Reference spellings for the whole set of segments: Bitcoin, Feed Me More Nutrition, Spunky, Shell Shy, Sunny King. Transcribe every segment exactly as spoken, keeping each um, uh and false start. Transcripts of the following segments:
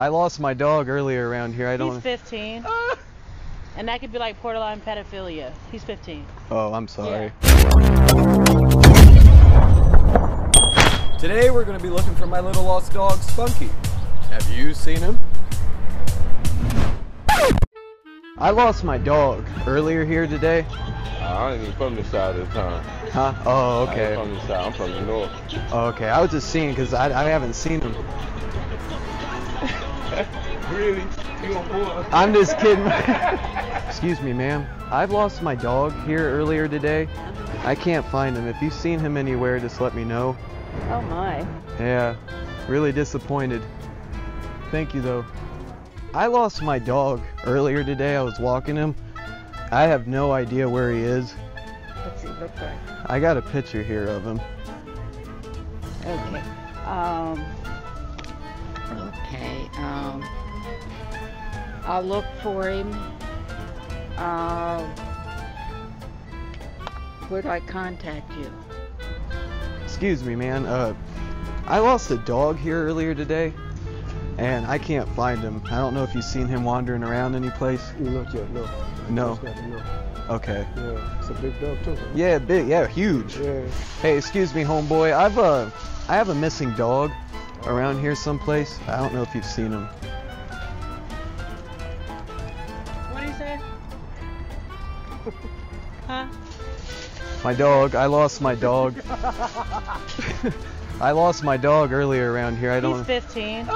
I lost my dog earlier around here. I don't. He's fifteen. Uh, and that could be like borderline pedophilia. He's fifteen. Oh, I'm sorry. Yeah. Today we're going to be looking for my little lost dog, Spunky. Have you seen him? I lost my dog earlier here today. I ain't even from this side this time. Huh? Oh, okay. I ain't from this side. I'm from the north. Oh, okay. I was just seeing because I, I haven't seen him. Really? You don't pull up. I'm just kidding. Excuse me, ma'am. I've lost my dog here earlier today. I can't find him. If you've seen him anywhere, just let me know. Oh, my. Yeah. Really disappointed. Thank you, though. I lost my dog earlier today. I was walking him. I have no idea where he is. Let's see, look for him. I got a picture here of him. Okay. Um... Okay, um, I'll look for him. Uh, where do I contact you? Excuse me, man. Uh, I lost a dog here earlier today, and I can't find him. I don't know if you've seen him wandering around any place. Not yet, no. No? Okay. Yeah, it's a big dog, too. Right? Yeah, big, yeah, huge. Yeah. Hey, excuse me, homeboy. I've, uh, I have a missing dog around here someplace. I don't know if you've seen him. What do you say? Huh? My dog. I lost my dog. I lost my dog earlier around here. I don't. He's fifteen.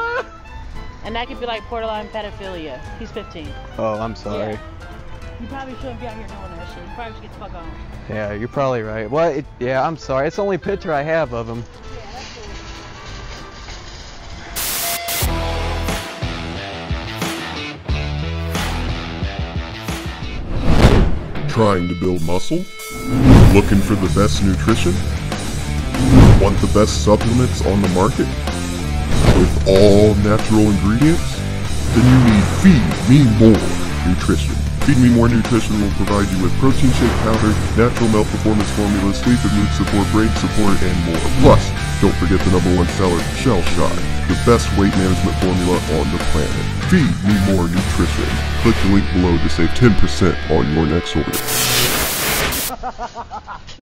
And that could be like borderline pedophilia. He's fifteen. Oh, I'm sorry. Yeah. You probably shouldn't be out here doing that shit. You probably should get the fuck on. Yeah, you're probably right. Well, it, yeah, I'm sorry. It's the only picture I have of him. Trying to build muscle? Looking for the best nutrition? Want the best supplements on the market? With all natural ingredients? Then you need Feed Me More Nutrition. Feed Me More Nutrition will provide you with protein shake powder, natural milk performance formula, sleep and mood support, brain support, and more. Plus, don't forget the number one seller, Shell Shy, the best weight management formula on the planet. Feed Me More Nutrition. Click the link below to save ten percent on your next order.